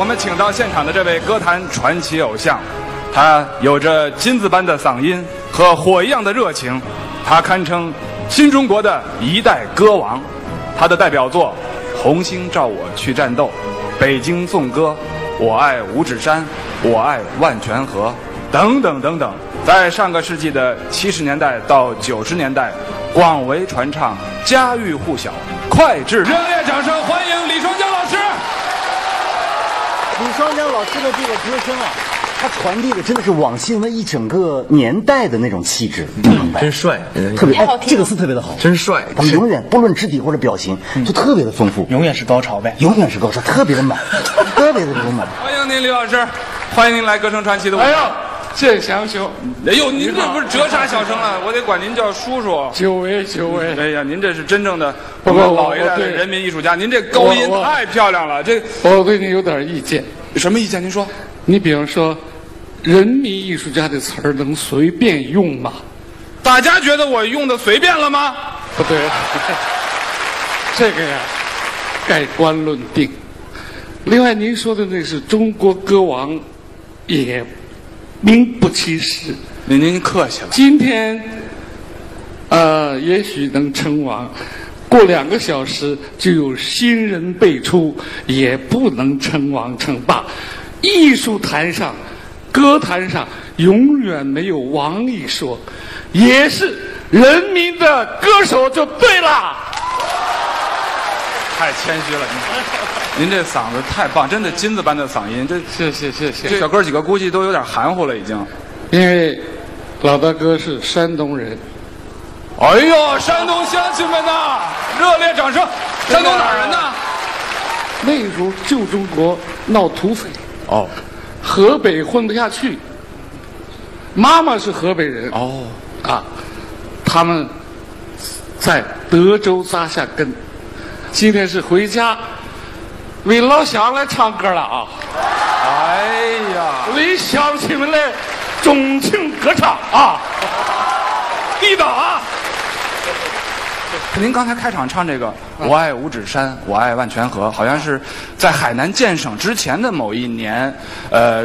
我们请到现场的这位歌坛传奇偶像，他有着金子般的嗓音和火一样的热情，他堪称新中国的一代歌王。他的代表作《红星照我去战斗》《北京颂歌》《我爱五指山》《我爱万泉河》等等等等，在上个世纪的70年代到90年代广为传唱，家喻户晓。脍炙人口，热烈掌声欢迎李双江老师。李双江老师的这个歌声啊，他传递的真的是网信文一整个年代的那种气质，真帅，特别好听，这个词特别的好，真帅。他们永远不论肢体或者表情，就特别的丰富，永远是高潮呗，永远是高潮，特别的满，特别的丰满。欢迎您，李老师，欢迎您来《歌声传奇》的舞台。谢谢祥兄。哎呦，您这不是折煞小生了，我得管您叫叔叔。久违久违。哎呀，您这是真正的我们老一代的人民艺术家，您这高音太漂亮了。这我对你有点意见。什么意见？您说。你比方说，人民艺术家的词儿能随便用吗？大家觉得我用的随便了吗？不对，这个呀，盖棺论定。另外，您说的那是中国歌王，也名不其实。您客气了。今天，也许能称王，过2个小时就有新人辈出，也不能称王称霸。艺术坛上，歌坛上，永远没有王一说，也是人民的歌手就对了。太谦虚了，您这嗓子太棒，真的金子般的嗓音，这谢谢。这小哥几个估计都有点含糊了已经，因为老大哥是山东人。哎呦，山东乡亲们呐，热烈掌声！山东哪人呢？那时候旧中国闹土匪。哦，河北混不下去，妈妈是河北人。哦，啊，他们在德州扎下根，今天是回家为老乡来唱歌了啊！哎呀，为乡亲们来钟情歌唱啊，地道啊！您刚才开场唱这个“我爱五指山，我爱万泉河”，好像是在海南建省之前的某一年，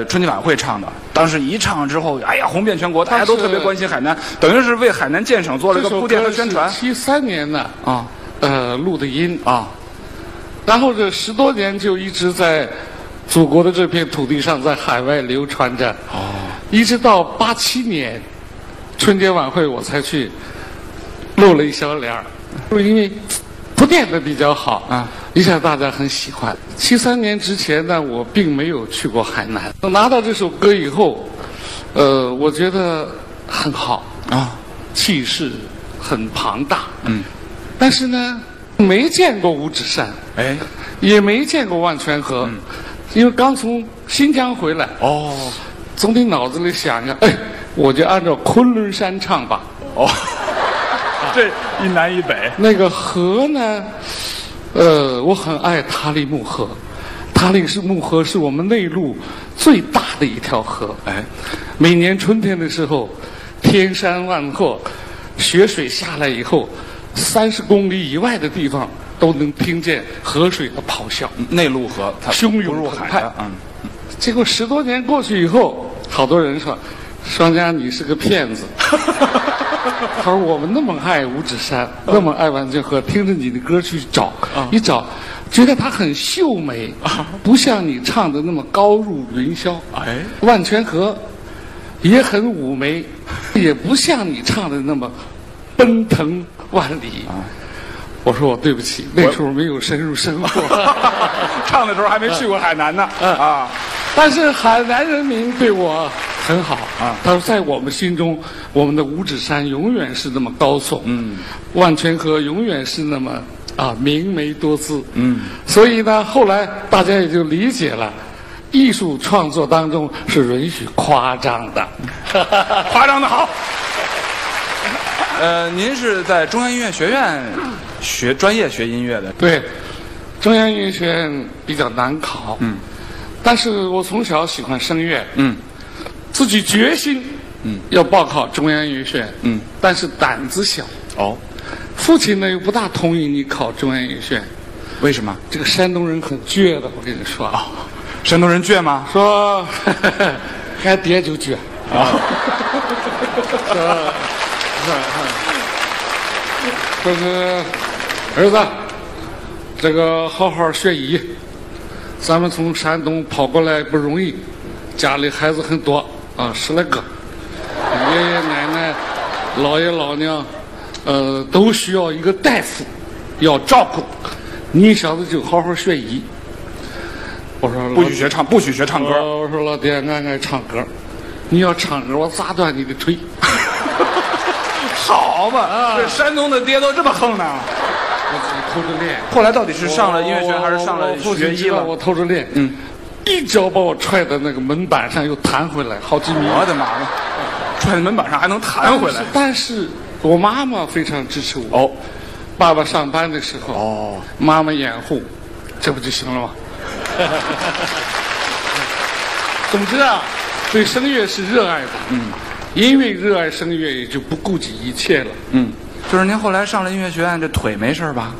春节晚会唱的。当时一唱之后，哎呀，红遍全国，大家都特别关心海南，等于是为海南建省做了一个铺垫和宣传。73年呢，啊，录的音啊，然后这10多年就一直在祖国的这片土地上，在海外流传着。哦，一直到87年春节晚会，我才去露了一小脸儿。就是因为铺垫的比较好啊，一下大家很喜欢。73年之前呢，我并没有去过海南。拿到这首歌以后，我觉得很好啊，气势很庞大。嗯，但是呢，没见过五指山，哎，也没见过万泉河，因为刚从新疆回来。哦，总得脑子里想着，哎，我就按照昆仑山唱吧。哦。这一南一北，那个河呢？我很爱塔里木河，塔里木河是我们内陆最大的一条河。哎，每年春天的时候，天山万壑，雪水下来以后，30公里以外的地方都能听见河水的咆哮。内陆河它汹涌入海了。嗯，结果10多年过去以后，好多人说：“双江，你是个骗子。”他说：“我们那么爱五指山，那么爱万泉河，听着你的歌去找，一找，觉得它很秀美，不像你唱的那么高入云霄。哎，万泉河也很妩媚，也不像你唱的那么奔腾万里。”我说：“我对不起，那时候没有深入生活，唱的时候还没去过海南呢。”啊，但是海南人民对我很好啊！他说，在我们心中，我们的五指山永远是那么高耸，嗯，万泉河永远是那么啊明媚多姿，嗯，所以呢，后来大家也就理解了，艺术创作当中是允许夸张的，夸张的好。您是在中央音乐学院专业学音乐的？对，中央音乐学院比较难考，嗯，但是我从小喜欢声乐，嗯。自己决心，嗯，要报考中央音乐学院，嗯，但是胆子小。哦，父亲呢又不大同意你考中央音乐学院，为什么？这个山东人很倔的，我跟你说啊，山东人倔吗？说该爹就倔啊。就是儿子，这个好好学医。咱们从山东跑过来不容易，家里孩子很多啊，10来个，爷爷奶奶、姥爷老娘，都需要一个大夫要照顾。你小子就好好学医。我说不许学唱，不许学唱歌。我说老爹，俺爱唱歌，你要唱歌，我砸断你的腿。好吧，啊、这山东的爹都这么横呢。我偷着练。后来到底是上了音乐学还是上了学医了？我偷着练，嗯，一脚把我踹在那个门板上，又弹回来好几米。我的妈呀！踹在门板上还能弹回来？但是我妈妈非常支持我。哦。爸爸上班的时候，哦，妈妈掩护，这不就行了吗？总之啊，对声乐是热爱的，嗯，因为热爱声乐也就不顾及一切了，嗯，就是您后来上了音乐学院，这腿没事吧？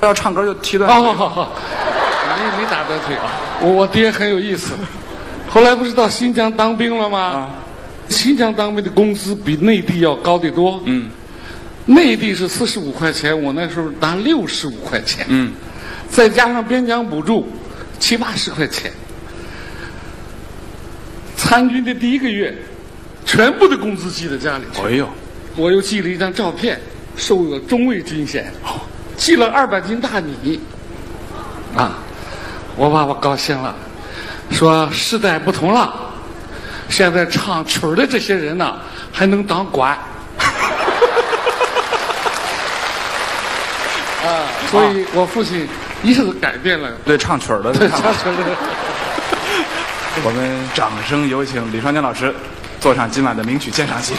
要唱歌就踢断腿。哦，没打断腿啊。我爹很有意思，后来不是到新疆当兵了吗？啊，新疆当兵的工资比内地要高得多，嗯，内地是45块钱，我那时候拿65块钱，嗯，再加上边疆补助。70-80块钱，参军的第一个月，全部的工资寄到家里去。哎呦，我又寄了一张照片，授予中尉军衔，寄了200斤大米。啊，我爸爸高兴了，说时代不同了，现在唱曲儿的这些人呢，还能当官。啊，所以我父亲。一下子改变了对唱曲儿的，对唱曲儿的。我们掌声有请李双江老师坐上今晚的名曲鉴赏席。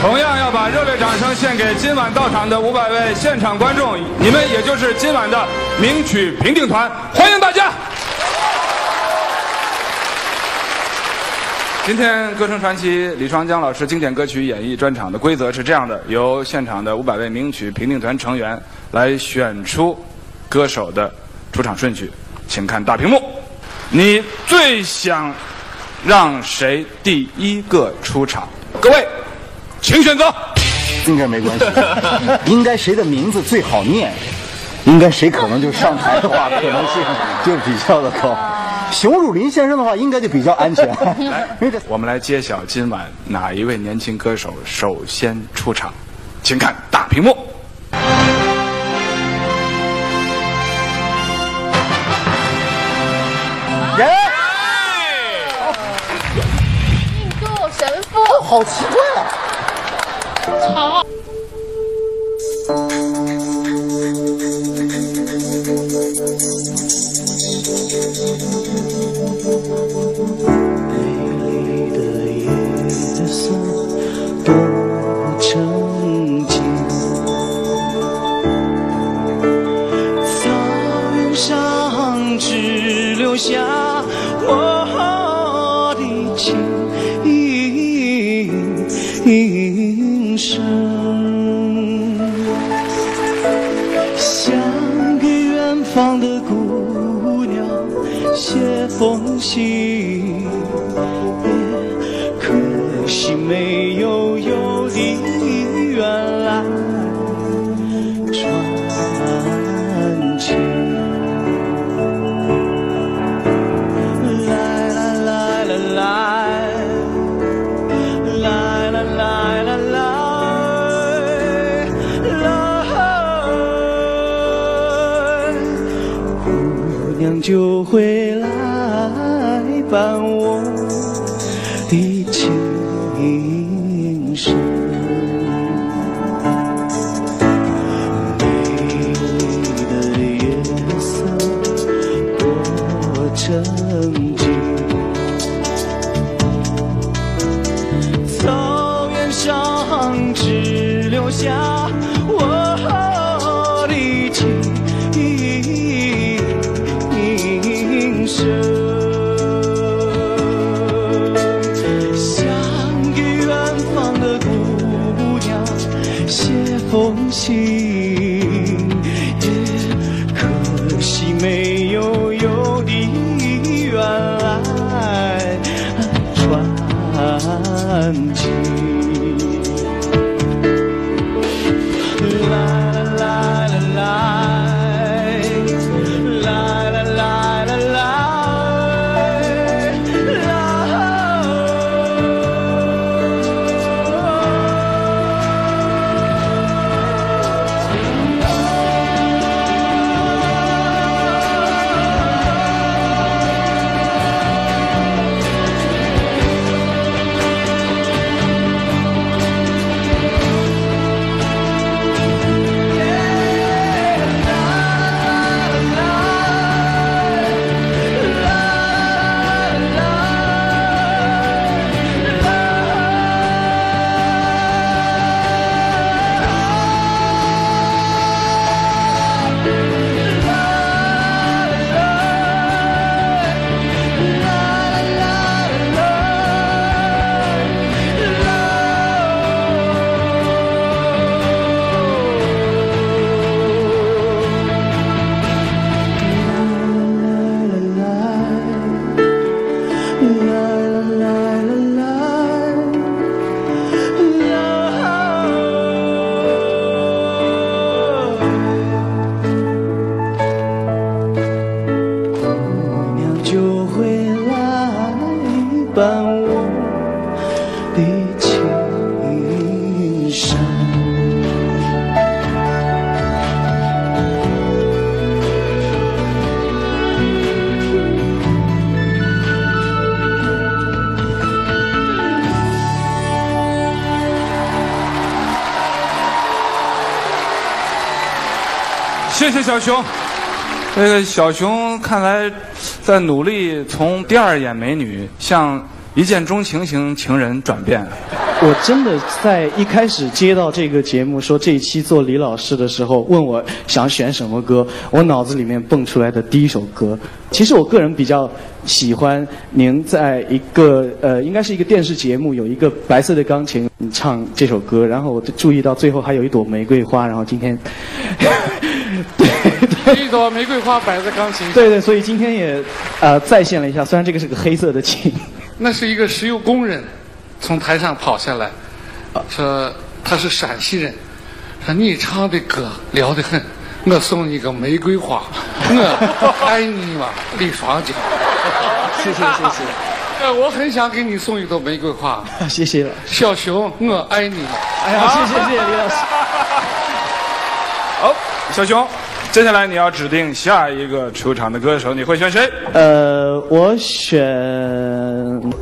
同样要把热烈掌声献给今晚到场的500位现场观众，你们也就是今晚的名曲评定团，欢迎大家。今天歌声传奇李双江老师经典歌曲演绎专场的规则是这样的：由现场的500位名曲评定团成员来选出歌手的出场顺序。请看大屏幕，你最想让谁第一个出场？各位，请选择。应该没关系，应该谁的名字最好念？应该谁可能就上台的话，可能性就比较的高。熊汝霖先生的话，应该就比较安全。来，我们来揭晓今晚哪一位年轻歌手首先出场，请看大屏幕。人，印度神父，好奇怪啊！好。缝隙，可惜没有邮递员来传情。来来来来来，来来来来来，姑娘就会来。伴我的琴声，美丽的夜色多沉静。草原上只留下我的琴声。同行。可惜没有友谊原来传奇。 谢谢小熊，小熊看来在努力从第二眼美女向一见钟情型情人转变。我真的在一开始接到这个节目说这一期做李老师的时候，问我想选什么歌，我脑子里面蹦出来的第一首歌，其实我个人比较喜欢您在一个应该是一个电视节目有一个白色的钢琴你唱这首歌，然后我就注意到最后还有一朵玫瑰花，然后今天。对，一朵玫瑰花摆在钢琴上。对对，所以今天也再现了一下，虽然这个是个黑色的琴。那是一个石油工人，从台上跑下来，说他是陕西人，说你唱的歌了得很，我送你个玫瑰花，我爱你嘛，李双江。谢谢谢谢。我很想给你送一朵玫瑰花。谢谢了。小熊，我爱你。哎呀，谢谢谢谢李老师。好，小熊。 接下来你要指定下一个出场的歌手，你会选谁？我选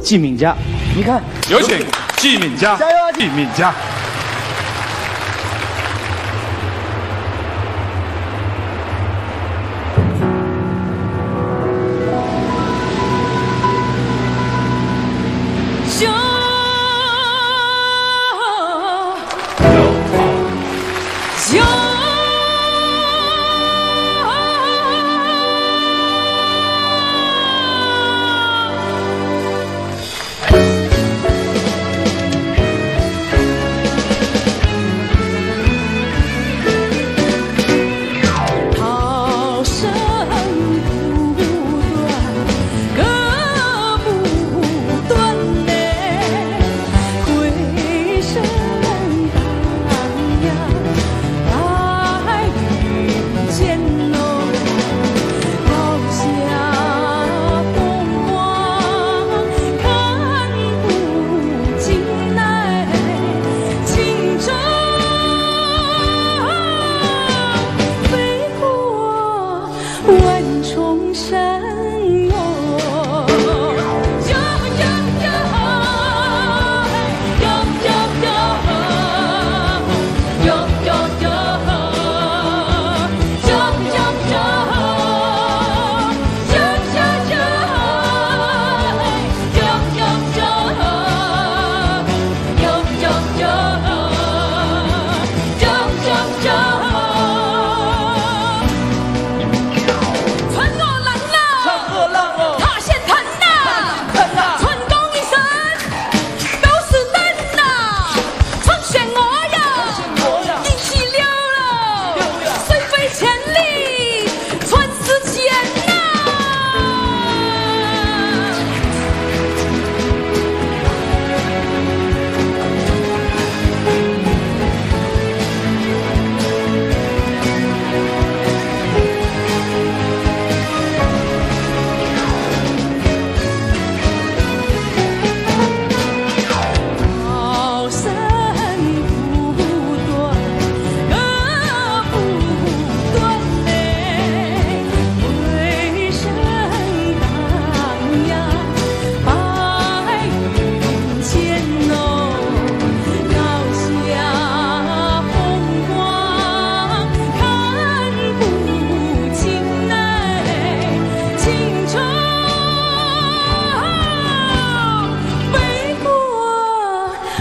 季敏佳。你看，有请季敏佳，加油！季敏佳。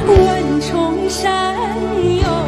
万重山哟。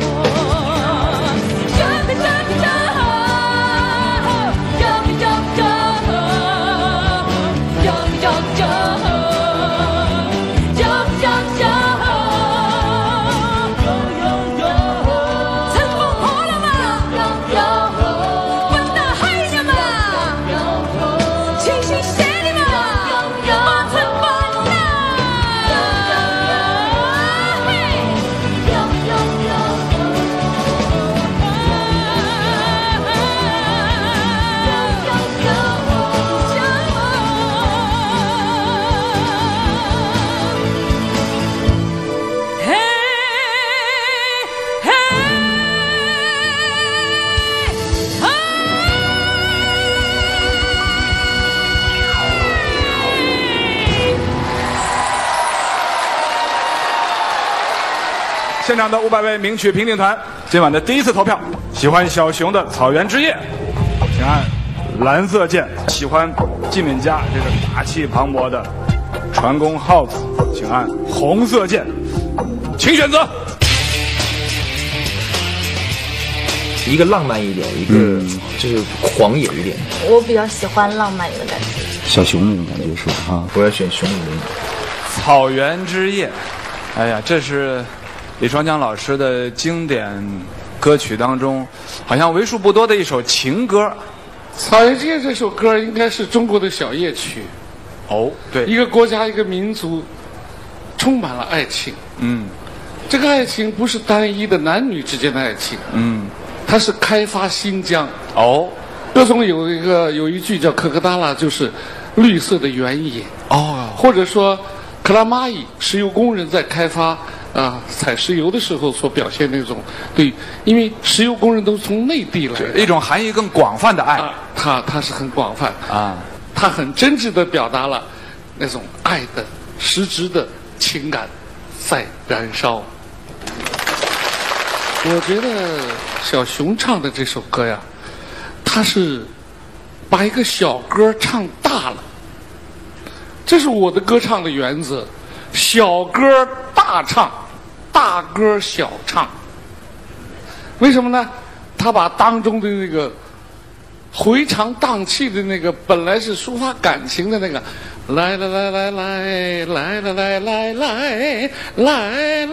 现场的500位名曲评定团，今晚的第一次投票，喜欢小熊的《草原之夜》，请按蓝色键；喜欢季敏佳这个大气磅礴的《船工号子》，请按红色键。请选择一个浪漫一点，一个就是狂野一点。我比较喜欢浪漫一点的感觉，小熊那种感觉是吧？啊，我要选熊《草原之夜》。哎呀，这是李双江老师的经典歌曲当中，好像为数不多的一首情歌。草原之夜这首歌应该是中国的小夜曲。哦，对，一个国家一个民族，充满了爱情。嗯，这个爱情不是单一的男女之间的爱情。嗯，它是开发新疆。哦，歌中有一句叫可可达拉，就是绿色的原野。哦，或者说克拉玛依，石油工人在开发。啊，采石油的时候所表现那种对，因为石油工人都是从内地来的，一种含义更广泛的爱，它是很广泛啊，它很真挚地表达了那种爱的实质的情感在燃烧。我觉得小熊唱的这首歌呀，它是把一个小歌唱大了，这是我的歌唱的原则，小歌大唱。大歌小唱，为什么呢？他把当中的那个回肠荡气的那个，本来是抒发感情的那个，来来来来来来来来来来来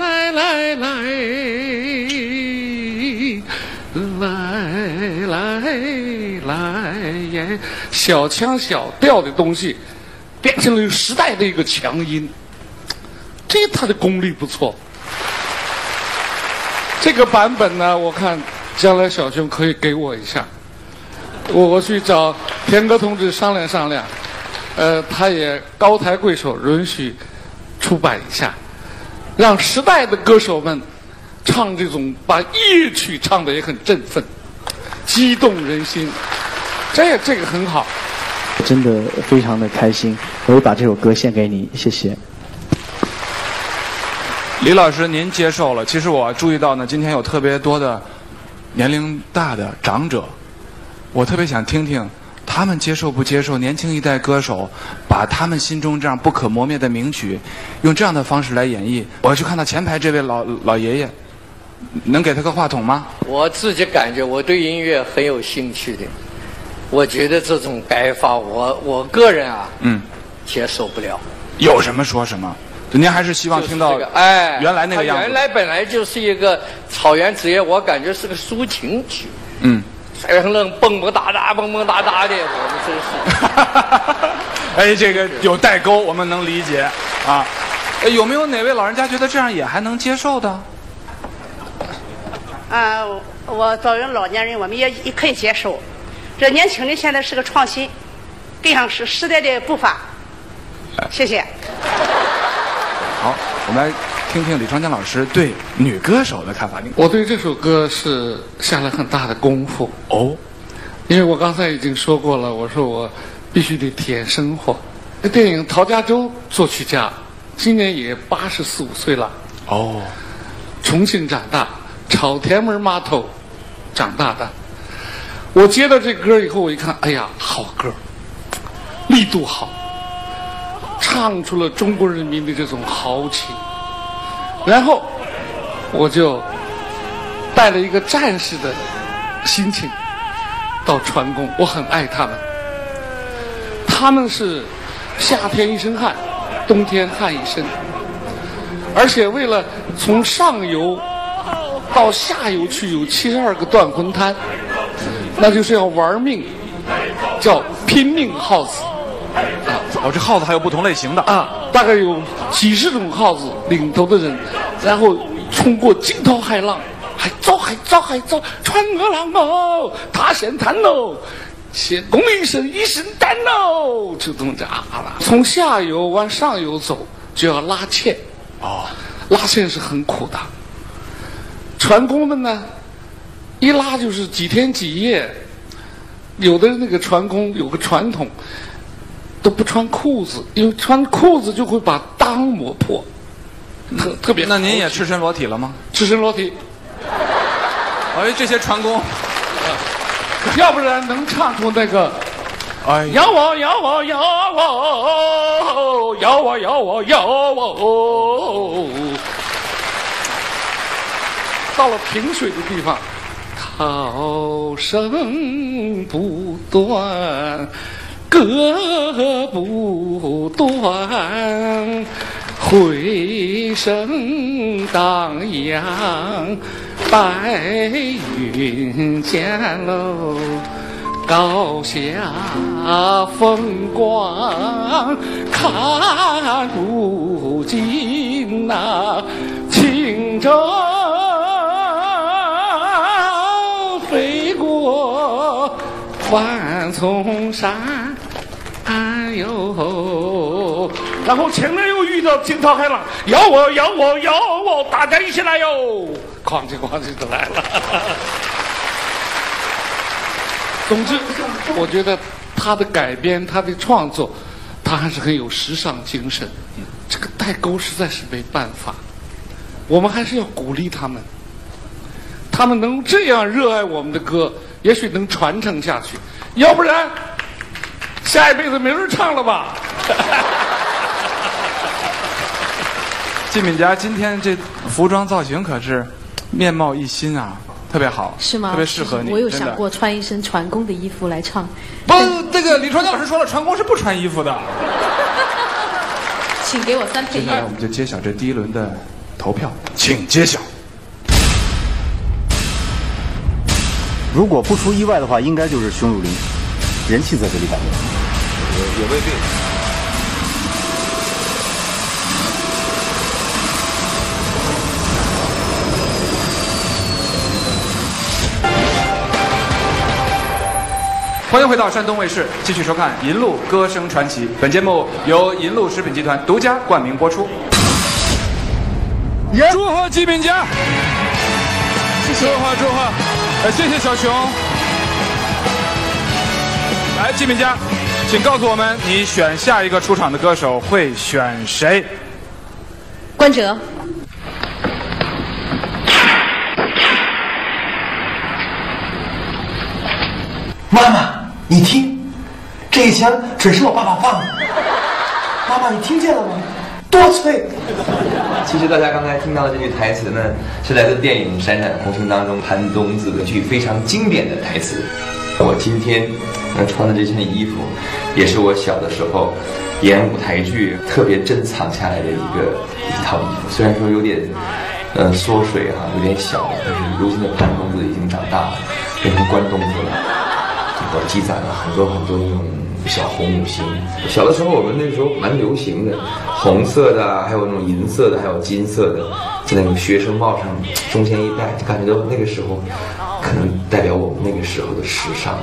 来来来来，小腔小调的东西，变成了时代的一个强音。这他的功力不错，这个版本呢，我看将来小熊可以给我一下，我去找田歌同志商量商量，他也高抬贵手允许出版一下，让时代的歌手们唱这种把夜曲唱得也很振奋，激动人心，这个很好，真的非常的开心，我会把这首歌献给你，谢谢。李老师，您接受了。其实我注意到呢，今天有特别多的年龄大的长者，我特别想听听他们接受不接受年轻一代歌手把他们心中这样不可磨灭的名曲用这样的方式来演绎。我要去看到前排这位老爷爷，能给他个话筒吗？我自己感觉我对音乐很有兴趣的，我觉得这种改法我个人啊，接受不了。有什么说什么。您还是希望听到原来那个样子。原来本来就是一个草原之夜，我感觉是个抒情曲。嗯，再弄蹦蹦哒哒、蹦蹦哒哒的，我们真是。哎，这个有代沟，我们能理解啊。有没有哪位老人家觉得这样也还能接受的？啊，我作为老年人，我们也可以接受。这年轻人现在是个创新，跟上时代的步伐。谢谢。好，我们来听听李双江老师对女歌手的看法。我对这首歌是下了很大的功夫哦，因为我刚才已经说过了，我说我必须得体验生活。那电影陶家洲作曲家今年也84、85岁了哦，重庆长大，草田门码头长大的。我接到这歌以后，我一看，哎呀，好歌，力度好。唱出了中国人民的这种豪情，然后我就带了一个战士的心情到船工，我很爱他们。他们是夏天一身汗，冬天汗一身，而且为了从上游到下游去有72个断魂滩，那就是要玩命，叫拼命耗子。这耗子还有不同类型的啊，大概有几十种耗子，领头的人，然后冲过惊涛骇浪，海遭海遭海遭，川河浪哦，他险滩喽，且拱一身单喽，就这么着啊。从下游往上游走就要拉纤，拉纤是很苦的。船工们呢，一拉就是几天几夜，有的那个船工有个传统，都不穿裤子，因为穿裤子就会把裆磨破，特别。那您也赤身裸体了吗？赤身裸体。哎，这些船工，要不然能唱出那个，哎，摇我摇我摇我摇我摇我摇我。到了平水的地方，涛声不断，歌不断，回声荡漾，白云间喽，高下风光看不尽呐，轻舟飞过万重山。哎呦！然后前面又遇到惊涛骇浪，摇我摇我摇我，大家一起来哟！哐叽哐叽都来了。总之，我觉得他的改编，他的创作，他还是很有时尚精神。这个代沟实在是没办法，我们还是要鼓励他们。他们能这样热爱我们的歌，也许能传承下去。要不然，下一辈子没人唱了吧？靳敏佳今天这服装造型可是面貌一新啊，特别好，是吗？特别适合你。我有想过穿一身船工的衣服来唱。不，那个李传教老师说了，船工是不穿衣服的。请给我三配音。接下来我们就揭晓这第一轮的投票，请揭晓。如果不出意外的话，应该就是匈汝林。人气在这里摆着，也未必。欢迎回到山东卫视，继续收看《银鹭歌声传奇》。本节目由银鹭食品集团独家冠名播出。祝贺靳敏佳！谢谢，祝贺！谢谢小熊。来，靳敏佳，请告诉我们，你选下一个出场的歌手会选谁？关喆。妈妈，你听，这个钱准是我爸爸放的。妈妈，你听见了吗？多脆！其实大家刚才听到的这句台词呢，是来自电影《闪闪红星》当中潘冬子的一句非常经典的台词。我今天穿的这件衣服，也是我小的时候演舞台剧特别珍藏下来的一套衣服。虽然说有点缩水哈，有点小，但是如今的潘冬子已经长大了，变成关冬子了。我积攒了很多那种小红五星。小的时候我们那时候蛮流行的，红色的，还有那种银色的，还有金色的，在那种学生帽上中间一戴，就感觉到那个时候可能代表我们那个时候的时尚。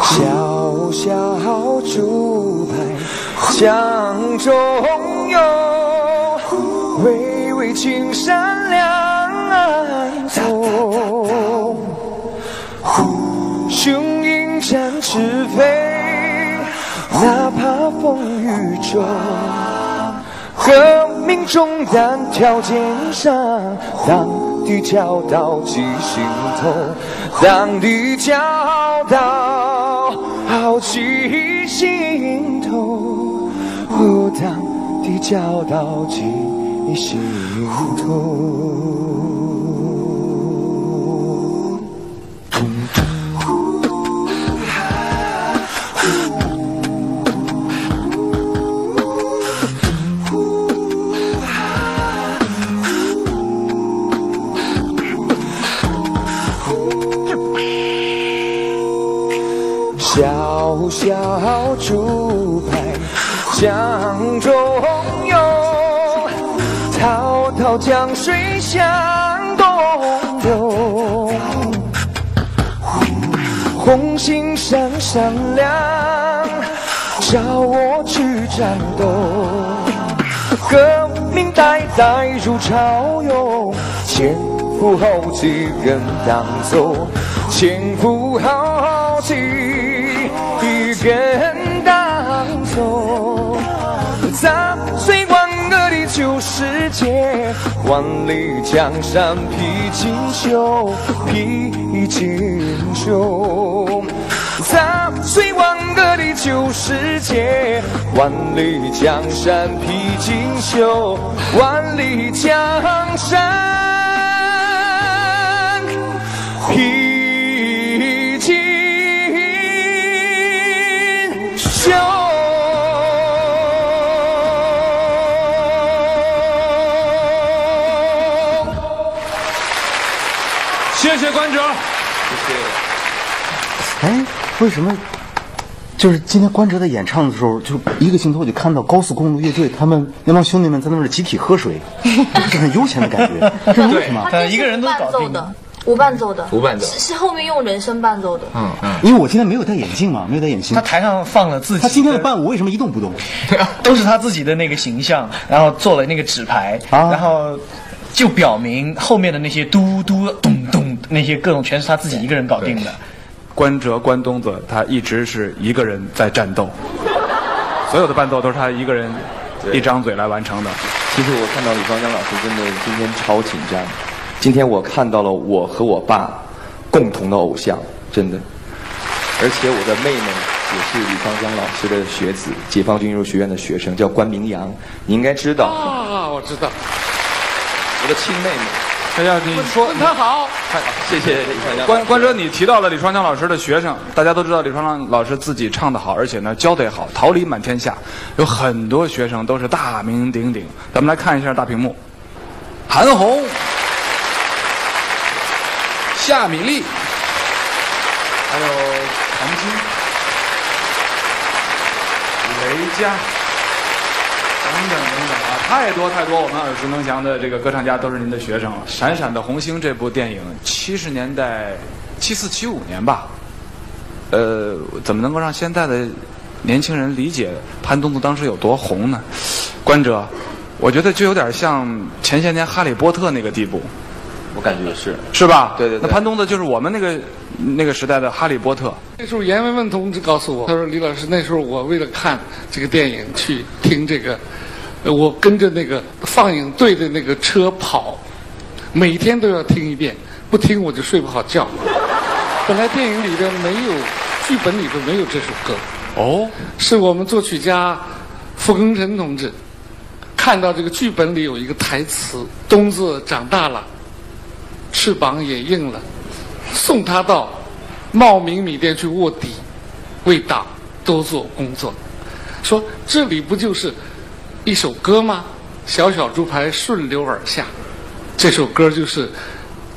小小竹排江中游，巍巍青山两岸走，雄鹰展翅飞。哪怕风雨中，革命重担挑肩上，当你挑到即心痛，当你挑到好奇心痛，哦，当你挑到即心痛。 小小竹排江中游，滔滔江水向东流。红星闪闪亮，叫我去战斗。革命代代如潮涌，前赴后继跟党走，前赴后继。 跟党走，咱最万恶的旧世界，万里江山披锦绣，披锦绣。咱最万恶的旧世界，万里江山披锦绣，万里江山披。 谢谢馆长，谢谢。哎，为什么就是今天馆长在演唱的时候，就一个镜头我就看到高速公路乐队他们那帮兄弟们在那儿集体喝水，这很悠闲的感觉，这是为什么？他一个人都搞定的。 无伴奏的，无伴奏是后面用人声伴奏的。嗯嗯，因为我今天没有戴眼镜嘛，没有戴眼镜。他台上放了自己，他今天的伴舞为什么一动不动？对啊，都是他自己的那个形象，然后做了那个纸牌，啊、然后就表明后面的那些嘟嘟咚咚那些各种全是他自己一个人搞定的。关喆、关东子他一直是一个人在战斗，所有的伴奏都是他一个人一张嘴来完成的。其实我看到李双江老师真的今天超紧张。 今天我看到了我和我爸共同的偶像，真的。而且我的妹妹也是李芳江老师的学子，解放军艺术学院的学生，叫关明阳，你应该知道。啊，我知道。我的亲妹妹。哎呀，你说问她好。谢谢李双江。关喆，你提到了李双江老师的学生，大家都知道李双江老师自己唱得好，而且呢教得也好，桃李满天下，有很多学生都是大名鼎鼎。咱们来看一下大屏幕，韩红。 夏米粒，还有唐晶、雷佳等等等等啊，太多太多我们耳熟能详的这个歌唱家都是您的学生了。《闪闪的红星》这部电影，70年代，74、75年吧，怎么能够让现在的年轻人理解潘冬子当时有多红呢？观者，我觉得就有点像前些年《哈利波特》那个地步。 我感觉是，是吧？对对对。那潘冬子就是我们那个时代的哈利波特。那时候阎维文同志告诉我，他说：“李老师，那时候我为了看这个电影去听这个，我跟着那个放映队的那个车跑，每天都要听一遍，不听我就睡不好觉。本来电影里边没有，剧本里边没有这首歌。哦，是我们作曲家傅庚辰同志看到这个剧本里有一个台词：冬子长大了。” 翅膀也硬了，送他到茂名米店去卧底，为党多做工作。说这里不就是一首歌吗？小小竹排顺流而下，这首歌就是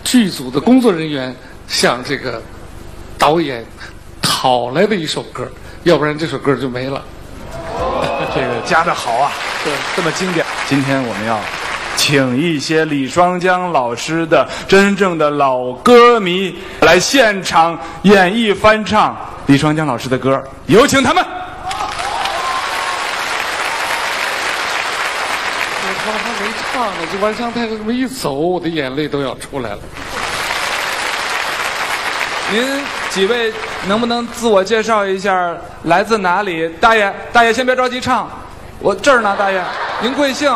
剧组的工作人员向这个导演讨来的一首歌，要不然这首歌就没了。这个加的好啊，对，这么经典。今天我们要。 请一些李双江老师的真正的老歌迷来现场演绎翻唱李双江老师的歌，有请他们。他们还没唱呢，这玩香太这么一走，我的眼泪都要出来了。您。几位能不能自我介绍一下，来自哪里？大爷，大爷先别着急唱，我这儿呢，大爷，您贵姓？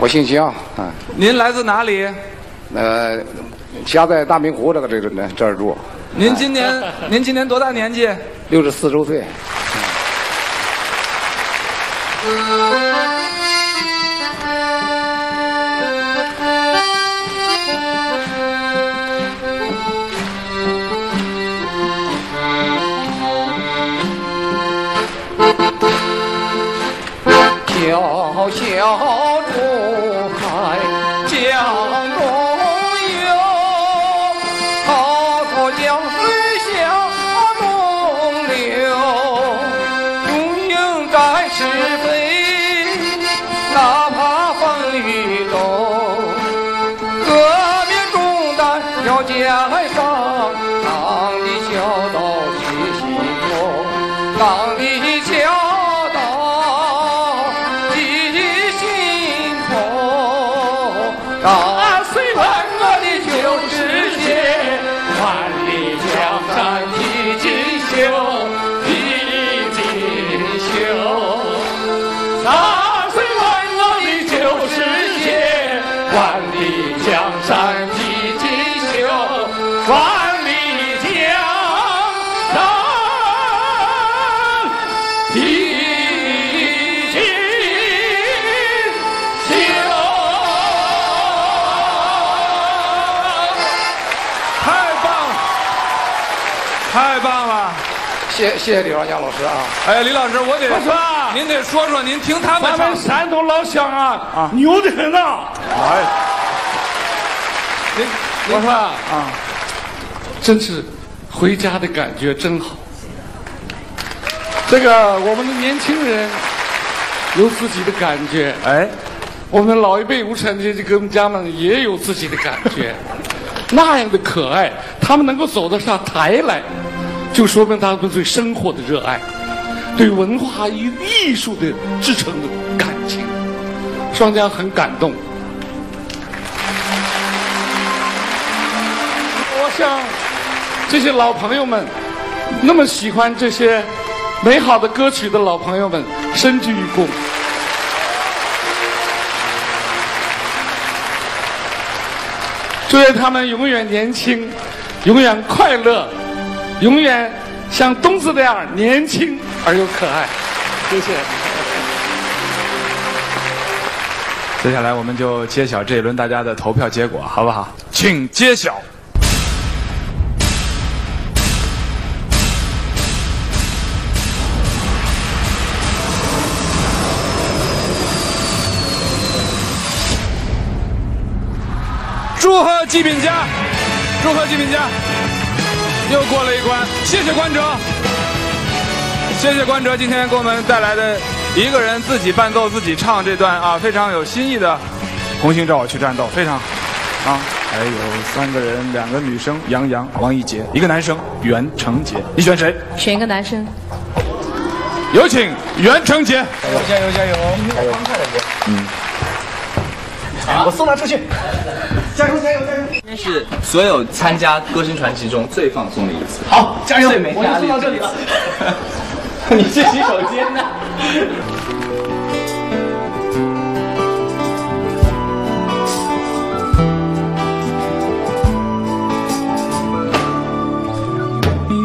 我姓姜，嗯。您来自哪里？家在大明湖这儿住。您今年多大年纪？64周岁。小小竹开江中游，滔滔江水向东流。雄鹰展翅飞，哪怕风雨骤。革命重担要肩上，党的小刀举起头，党的枪。谢谢李王江老师啊！哎，李老师，我得说，您得说说，您听他们唱。咱们山东老乡啊，牛的很呐！哎，我说啊，真是回家的感觉真好。这个我们的年轻人有自己的感觉，哎，我们老一辈无产阶级革命家们也有自己的感觉，那样的可爱，他们能够走得上台来。就说明他们对生活的热爱，对文化与艺术的支撑的感情，双江很感动。我想这些老朋友们，那么喜欢这些美好的歌曲的老朋友们，深鞠一躬。祝愿他们永远年轻，永远快乐。永远像冬子那样年轻而又可爱，谢谢。接下来我们就揭晓这一轮大家的投票结果，好不好？请揭晓。祝贺季品佳，祝贺季品佳。又过了一关，谢谢关喆，谢谢关喆今天给我们带来的一个人自己伴奏自己唱这段啊，非常有新意的《红星照我去战斗》，非常啊，还有3个人，2个女生，杨洋、王一杰，1个男生袁成杰，你选谁？选一个男生。有请袁成杰。加油！我送他出去。加油！今天是所有参加歌声传奇中最放松的一次。好，加油！最没压力。我送到这里了。你去洗手间呢。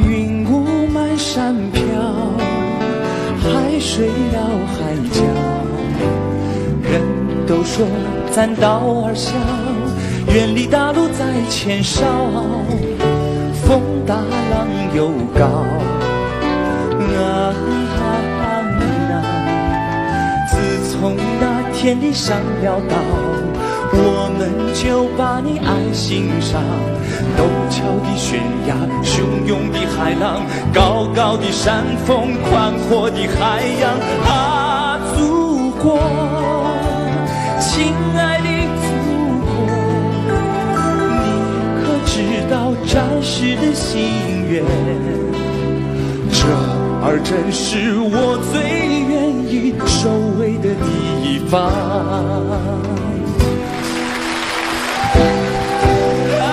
云雾满山飘，海水绕海角。人都说咱道而小。远离大陆在前哨，风大浪又高。自从那天你上了岛，我们就把你爱心上。陡峭的悬崖，汹涌的海浪，高高的山峰，宽阔的海洋。啊，祖国，亲爱的。直到战士的心愿，这儿真是我最愿意守卫的地方。啊！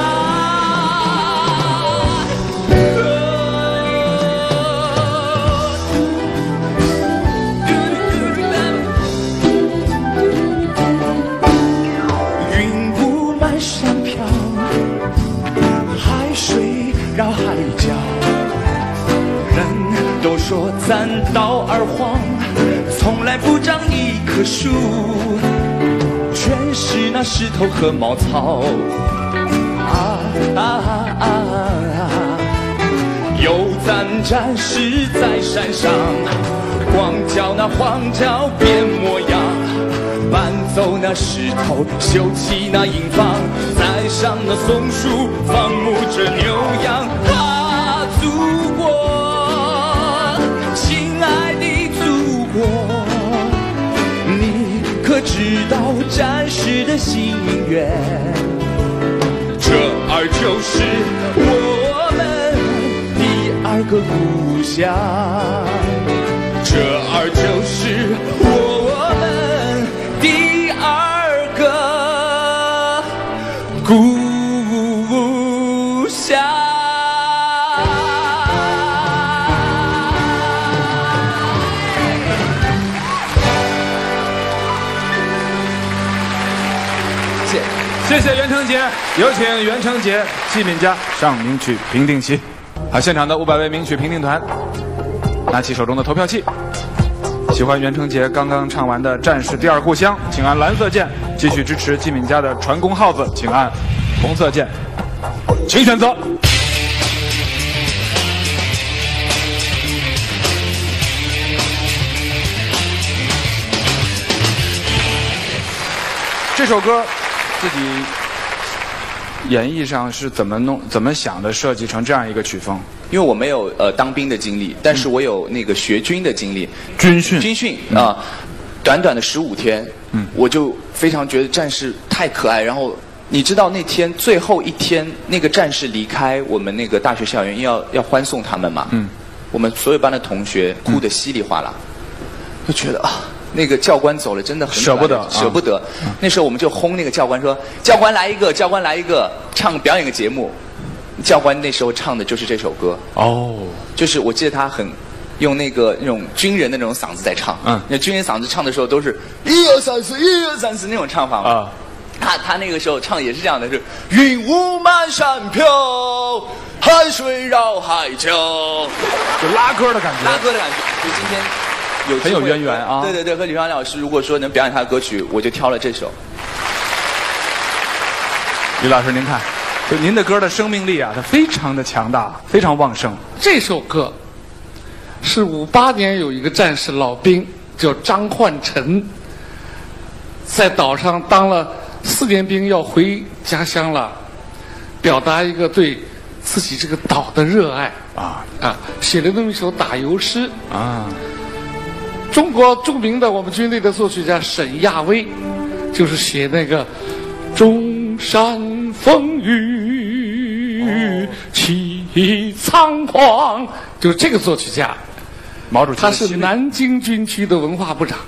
三道二黄，从来不长一棵树，全是那石头和茅草。有咱战士在山上，光脚那荒郊变模样，搬走那石头，修起那营房，栽上那松树，放牧着牛羊。啊，祖国，亲爱的祖国，你可知道战士的心愿？这儿就是我们。 第二个故乡，这儿就是我们第二个故乡。谢谢袁成杰，有请袁成杰、季敏佳上名曲评定席。 好，现场的500位名曲评定团，拿起手中的投票器。喜欢袁成杰刚刚唱完的《战士第二故乡》，请按蓝色键；继续支持季敏佳的《船工号子》，请按红色键。请选择。这首歌自己。 演绎上是怎么弄、怎么想的，设计成这样一个曲风？因为我没有当兵的经历，但是我有那个学军的经历。军训啊，短短的15天，我就非常觉得战士太可爱。然后你知道那天最后一天，那个战士离开我们那个大学校园，要欢送他们嘛。我们所有班的同学哭得稀里哗啦，就觉得啊。 那个教官走了，真的很舍不得。那时候我们就轰那个教官说：“教官来一个，教官来一个，表演个节目。”教官那时候唱的就是这首歌。哦，就是我记得他很用那种军人的那种嗓子在唱。那军人嗓子唱的时候都是1、2、3、4，1、2、3、4那种唱法嘛。他那个时候唱也是这样的，是云雾满山飘，汗水绕海角，就拉歌的感觉。就今天。 很有渊源啊！对对对，和李双老师如果说能表演他的歌曲，我就挑了这首。李老师，您看，就您的歌的生命力啊，它非常的强大，非常旺盛。这首歌是58年有一个战士老兵叫张焕臣，在岛上当了4年兵，要回家乡了，表达一个对自己这个岛的热爱啊，写了那么一首打油诗啊。 中国著名的我们军队的作曲家沈亚威，就是写那个“中山风雨起苍黄”，就是这个作曲家。毛主席他是南京军区的文化部长。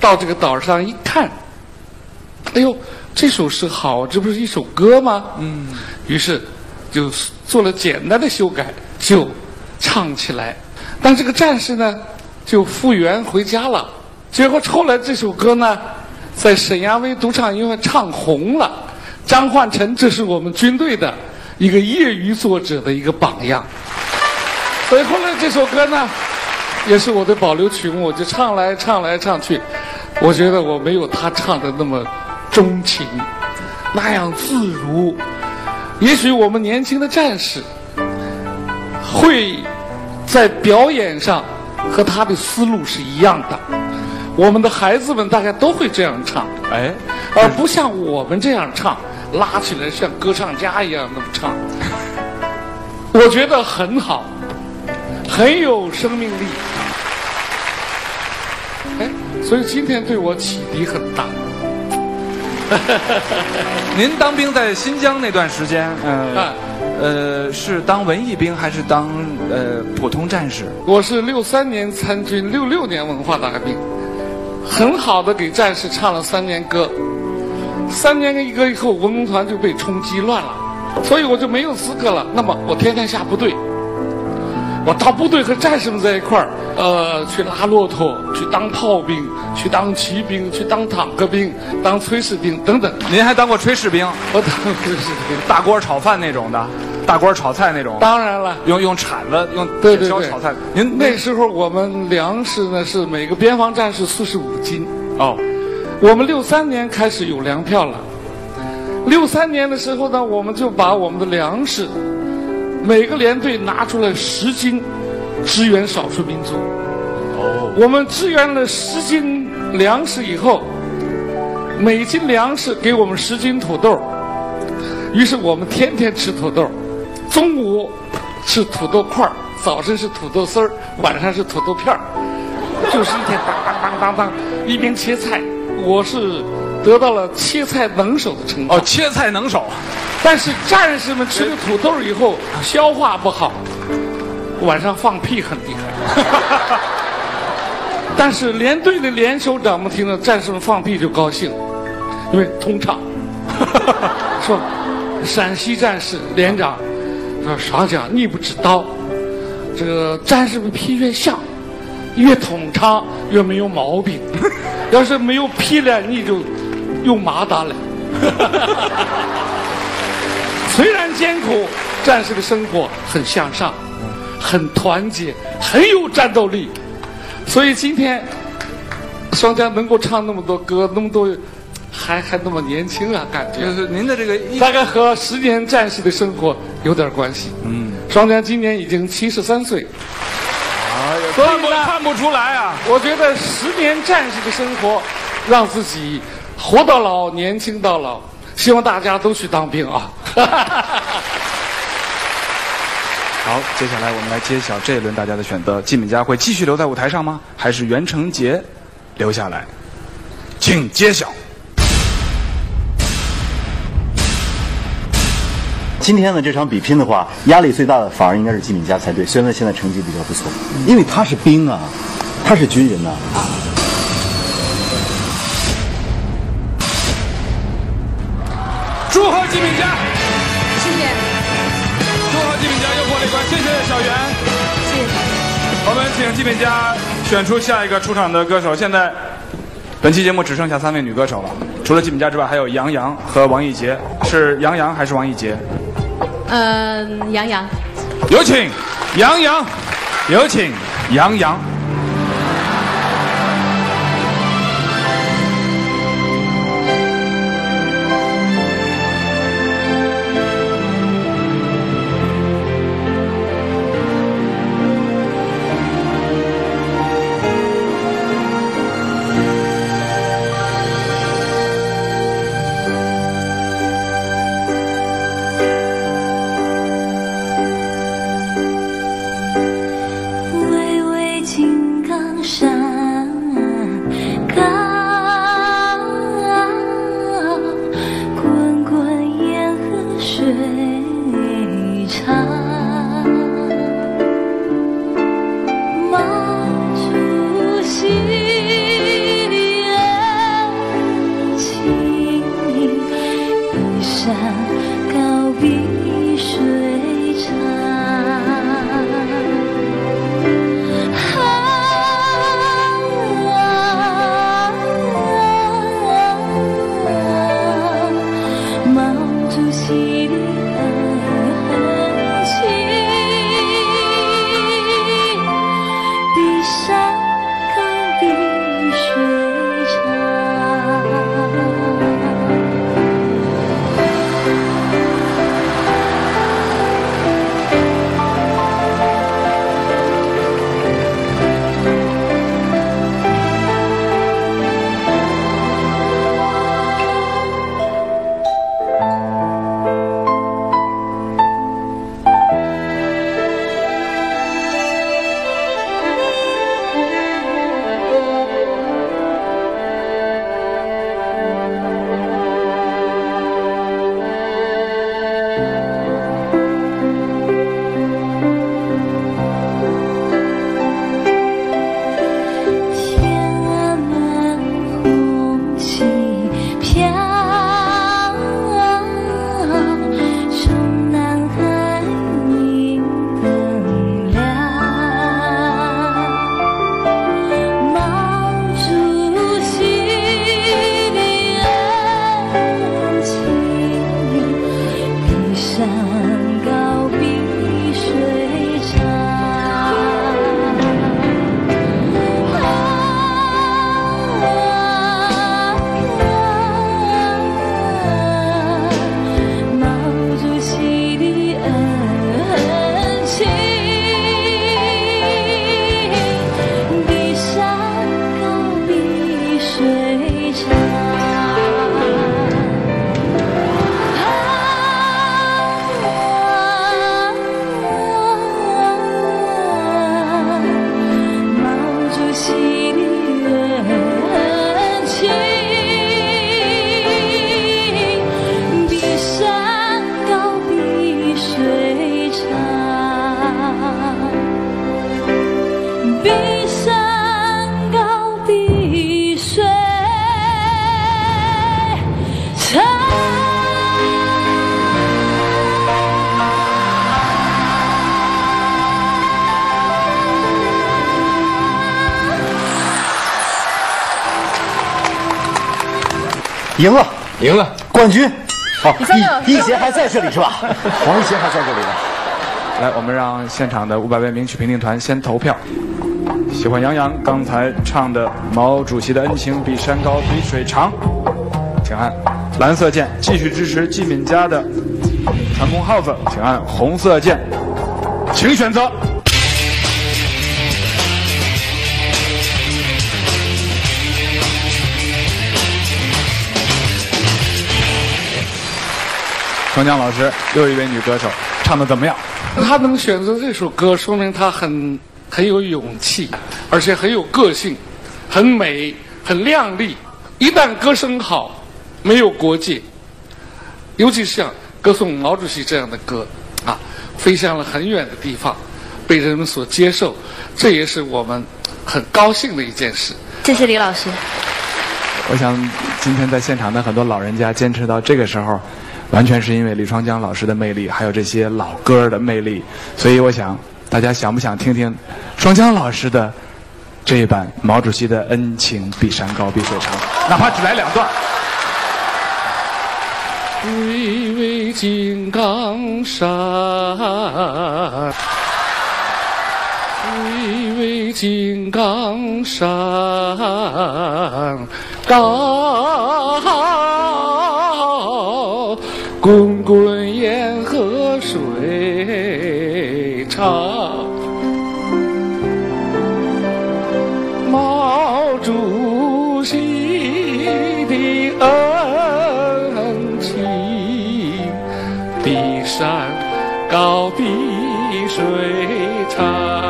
到这个岛上一看，哎呦，这首诗好，这不是一首歌吗？于是就做了简单的修改，就唱起来。但这个战士呢？ 就复员回家了，结果后来这首歌呢，在沈亚威独唱因为唱红了。张焕臣，这是我们军队的一个业余作者的一个榜样，所以后来这首歌呢，也是我的保留曲目，我就唱来唱去，我觉得我没有他唱的那么钟情，那样自如。也许我们年轻的战士会在表演上。 和他的思路是一样的，我们的孩子们大概都会这样唱，哎，而不像我们这样唱，拉起来像歌唱家一样那么唱，我觉得很好，很有生命力，哎，所以今天对我启迪很大。您当兵在新疆那段时间，是当文艺兵还是当普通战士？我是63年参军，66年文化大革命，很好的给战士唱了3年歌，3年歌以后，文工团就被冲击乱了，所以我就没有资格了。那么我天天下部队，我到部队和战士们在一块儿，去拉骆驼，去当炮兵，去当骑兵，去当坦克兵，当炊事兵等等。您还当过炊事兵？我当过炊事兵，大锅炒饭那种的。大锅炒菜那种。当然了，用铲子用铁锹炒菜。对对对您那时候我们粮食呢是每个边防战士45斤。哦，我们63年开始有粮票了。63年的时候呢，我们就把我们的粮食，每个连队拿出了10斤，支援少数民族。哦，我们支援了10斤粮食以后，每斤粮食给我们10斤土豆。于是我们天天吃土豆，中午吃土豆块，早晨是土豆丝儿，晚上是土豆片儿，就是一天当当当当当，一边切菜。我是得到了切菜能手的称号。哦，切菜能手。但是战士们吃了土豆以后消化不好，晚上放屁很厉害。但是连队的连首长们听到战士们放屁就高兴，因为通畅。说。陕西战士连长说：“少讲逆不止刀，这个战士们批越像，越统畅，越没有毛病。要是没有批了，你就用马打了。虽然艰苦，战士的生活很向上，很团结，很有战斗力。所以今天双江能够唱那么多歌，那么多。”还那么年轻啊，感觉就是您的这个大概和10年战士的生活有点关系。嗯，双江今年已经73岁，哎呀，所以看不出来啊。我觉得10年战士的生活，让自己活到老，年轻到老。希望大家都去当兵啊！好，接下来我们来揭晓这一轮大家的选择：季敏佳会继续留在舞台上吗？还是袁成杰留下来？请揭晓。今天的这场比拼的话，压力最大的反而应该是季敏佳才对。虽然他现在成绩比较不错，因为他是兵啊，他是军人呐、啊。祝贺季敏佳！谢谢。祝贺季敏佳又过了一关，谢谢小袁。谢谢。我们请季敏佳选出下一个出场的歌手。现在，本期节目只剩下3位女歌手了，除了季敏佳之外，还有杨洋和王艺杰。是杨洋还是王艺杰？杨洋，有请杨洋，有请杨洋。赢了，赢了，冠军！好，一杰还在这里是吧？王一杰还在这里呢。来，我们让现场的500位名曲评定团先投票。喜欢杨洋刚才唱的毛主席的恩情比山高比水长，请按蓝色键；继续支持季敏佳的传功号子，请按红色键。请选择。 程江老师，又一位女歌手，唱的怎么样？她能选择这首歌，说明她很有勇气，而且很有个性，很美，很靓丽。一旦歌声好，没有国界，尤其是像歌颂毛主席这样的歌，啊，飞向了很远的地方，被人们所接受，这也是我们很高兴的一件事。谢谢李老师。我想，今天在现场的很多老人家坚持到这个时候。 完全是因为李双江老师的魅力，还有这些老歌的魅力，所以我想大家想不想听听双江老师的这一版《毛主席的恩情比山高比水长》，哪怕只来两段。巍巍井冈山，巍巍井冈山，滚滚沿河水长，毛主席的恩情比山高比水长。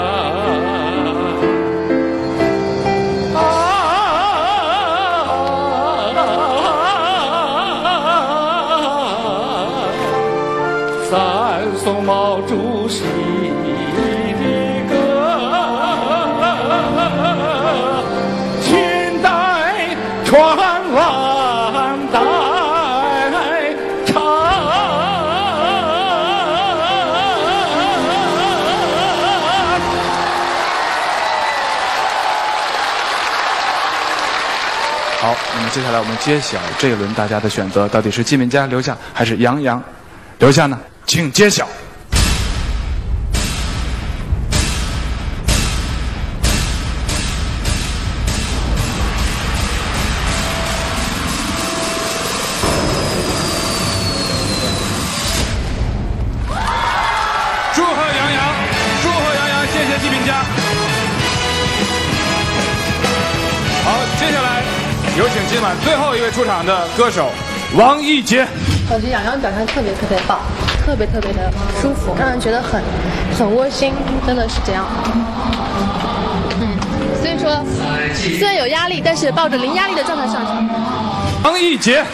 送毛主席的歌，千代传万代唱。好，那么接下来我们揭晓这一轮大家的选择，到底是季敏佳留下还是杨洋留下呢？ 请揭晓。祝贺杨洋，祝贺杨洋，谢谢季敏佳。好，接下来有请今晚最后一位出场的歌手王一杰。我觉得杨洋表现特别棒。 特别特别的舒服，让人觉得很窝心，真的是这样。所以说虽然有压力，但是抱着零压力的状态上场。王一杰，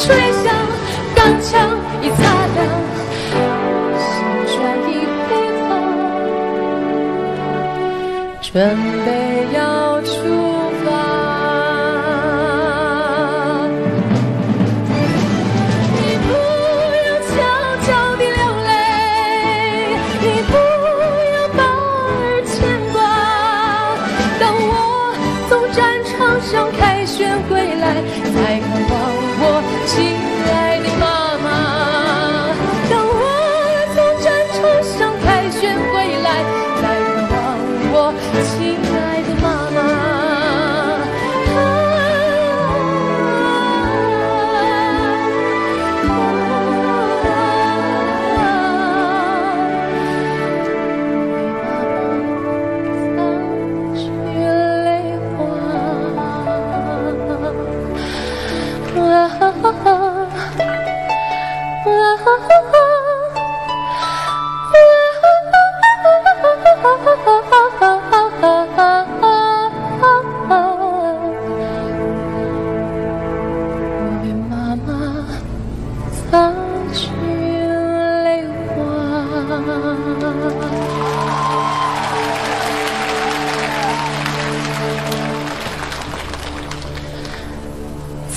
吹响，钢枪已擦亮，心转已回航，准备要出发。你不要悄悄地流泪，你不要抱而牵挂。当我从战场上凯旋归来，才看到我亲爱的妈妈。当我从战场上凯旋归来，才看到我亲爱的妈妈。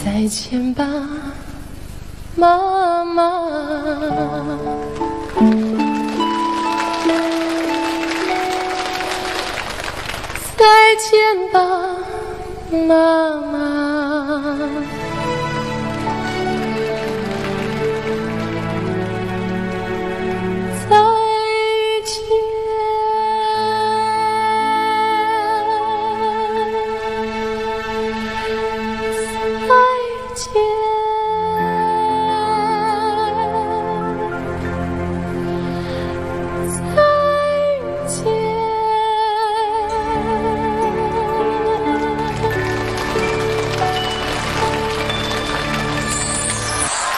再见吧，妈妈。再见吧，妈妈。再见，再见。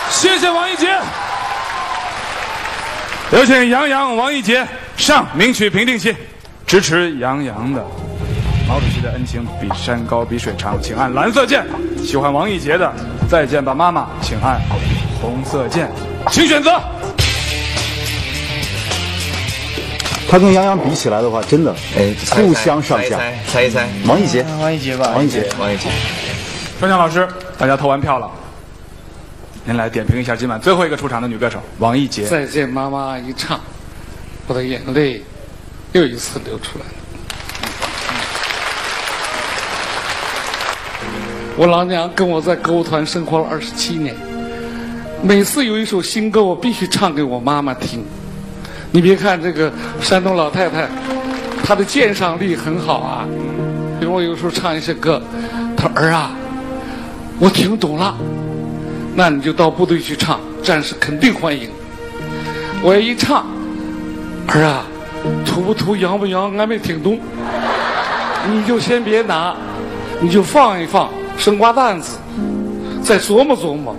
谢谢王一杰，有请杨洋、王一杰上名曲评定期。支持杨洋的毛主席的恩情比山高比水长，请按蓝色键；喜欢王一杰的再见吧妈妈，请按红色键。请选择。他跟杨洋比起来的话，真的不相上下。猜一猜，王一杰，王一杰吧，王一杰，王一杰。钟祥老师，大家投完票了。您来点评一下今晚最后一个出场的女歌手王一杰。再见妈妈一唱，我的眼泪又一次流出来了。我老娘跟我在歌舞团生活了27年，每次有一首新歌我必须唱给我妈妈听。你别看这个山东老太太，她的鉴赏力很好啊。比如我有时候唱一些歌，她说儿啊，我听懂了。那你就到部队去唱，战士肯定欢迎。我一唱，儿啊，土不土，洋不洋，俺们挺懂。你就先别拿，你就放一放，生瓜蛋子，再琢磨琢磨。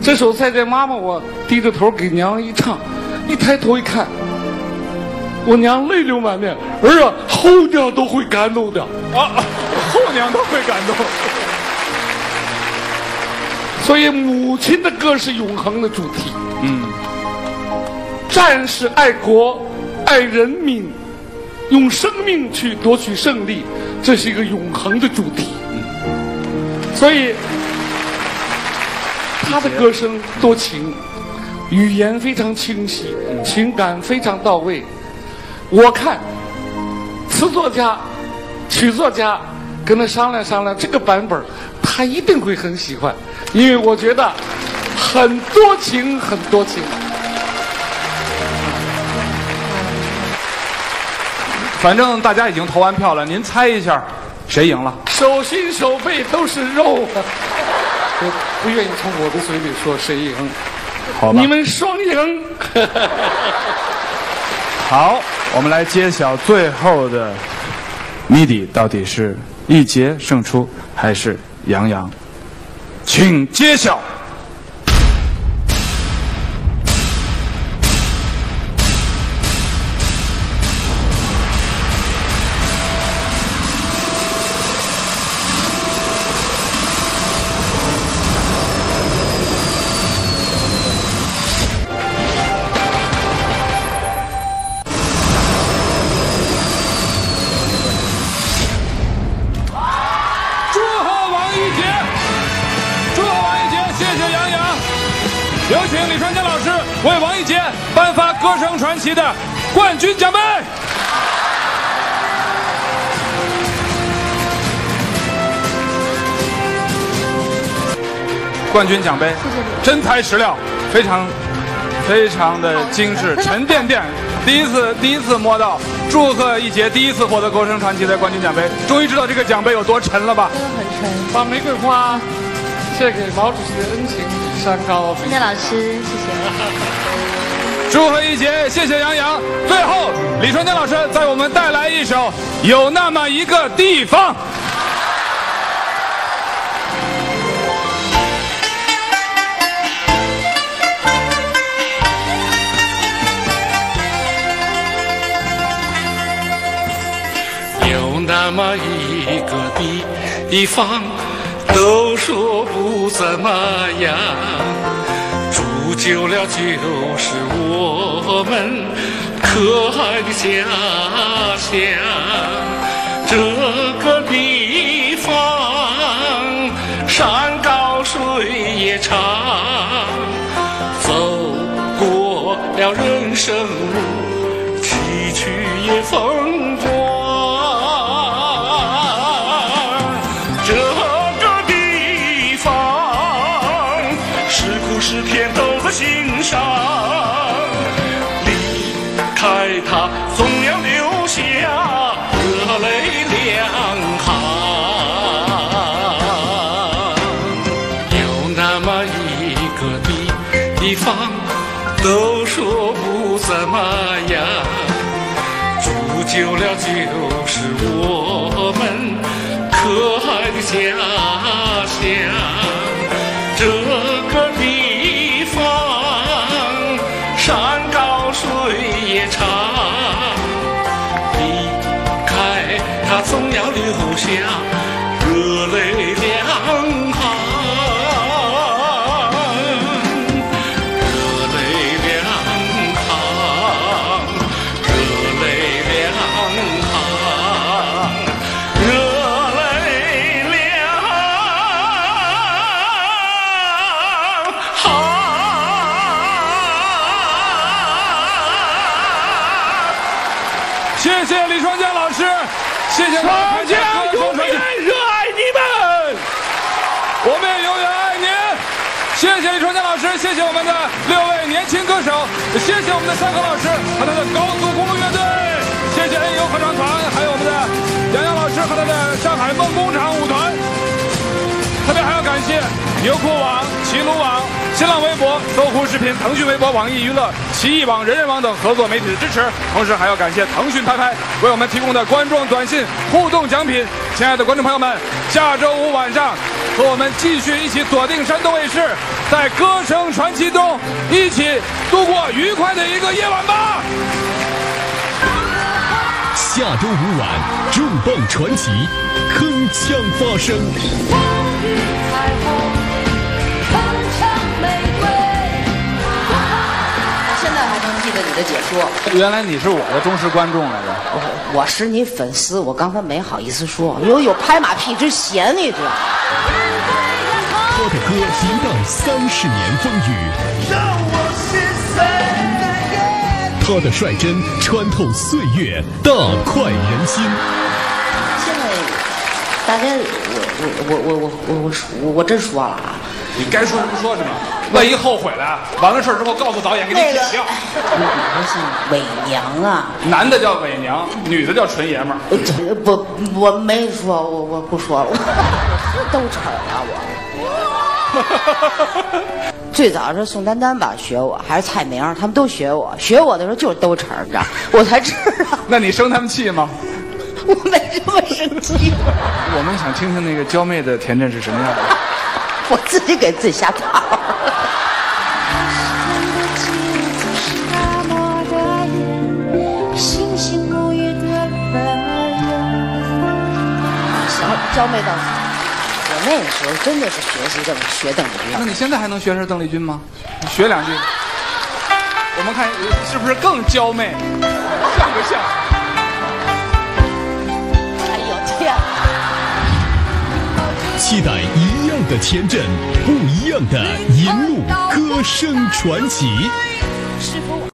这首《再见妈妈》，我低着头给娘一唱，一抬头一看，我娘泪流满面。儿啊，后娘都会感动的啊，后娘都会感动。所以，母亲的歌是永恒的主题。嗯，战士爱国、爱人民，用生命去夺取胜利，这是一个永恒的主题。所以，他的歌声多情，语言非常清晰，情感非常到位。我看，词作家、曲作家跟他商量商量这个版本。他一定会很喜欢，因为我觉得很多情，很多情。反正大家已经投完票了，您猜一下谁赢了？手心手背都是肉，我不愿意从我的嘴里说谁赢。好吧，你们双赢。好，我们来揭晓最后的谜底，到底是一杰胜出还是？杨洋，请揭晓。为王一杰颁发歌声传奇的冠军奖杯。 冠军奖杯，真材实料，非常的精致，沉甸甸。第一次摸到，祝贺一杰第一次获得歌声传奇的冠军奖杯，终于知道这个奖杯有多沉了吧？真的很沉。把玫瑰花献给毛主席的恩情山高。谢谢老师，谢谢。祝贺一杰，谢谢杨洋。最后，李双江老师在我们带来一首《有那么一个地方》。 那么一个地方，都说不怎么样，铸就了就是我们可爱的家乡。这个地方山高水也长，走过了人生路，崎岖也风光。 是甜豆和欣赏，离开它总要留下热泪两行。有那么一个地方，都说不怎么样，铸就了就是我们可爱的家乡。这个地。 总要留下热泪两行，热泪两行，热泪两行，热泪两行。谢谢李双江老师。 谢谢大家，永远热爱你们，我们也永远爱您。谢谢李双江老师，谢谢我们的6位年轻歌手，谢谢我们的山河老师和他的高速公路乐队，谢谢 AU 合唱团，还有我们的杨洋老师和他的上海梦工厂舞团。特别还要感谢优酷网、齐鲁网、新浪微博、搜狐视频、腾讯微博、网易娱乐。 奇艺网、人人网等合作媒体的支持，同时还要感谢腾讯拍拍为我们提供的观众短信互动奖品。亲爱的观众朋友们，下周五晚上和我们继续一起锁定山东卫视，在《歌声传奇》中一起度过愉快的一个夜晚吧。下周五晚，重磅传奇铿锵发生。风雨彩虹，铿锵玫瑰。 记得你的解说，原来你是我的忠实观众来着。我是你粉丝，我刚才没好意思说，有拍马屁之嫌，你知道。他的歌涤荡30年风雨，让我心碎。他的率真穿透岁月，大快人心。现在大家，我真说了啊。 你该说什么说什么，万一后悔了，完了事儿之后告诉导演给你剪掉。我是伪娘啊，男的叫伪娘，女的叫纯爷们儿。我没说，我不说了，我都扯了我。最早是宋丹丹吧学我，还是蔡明，他们都学我。学我的时候就是兜扯，你知道，我才知道。那你生他们气吗？我没这么生气。我们想听听那个娇媚的田震是什么样的。我自己给自己下套。行了，娇媚到死。我那个时候真的是学习这么学邓丽君。那你现在还能学成邓丽君吗？你学两句，我们看是不是更娇媚，像不像？哎呦天！期待一样的田震，不一样的银幕歌声传奇。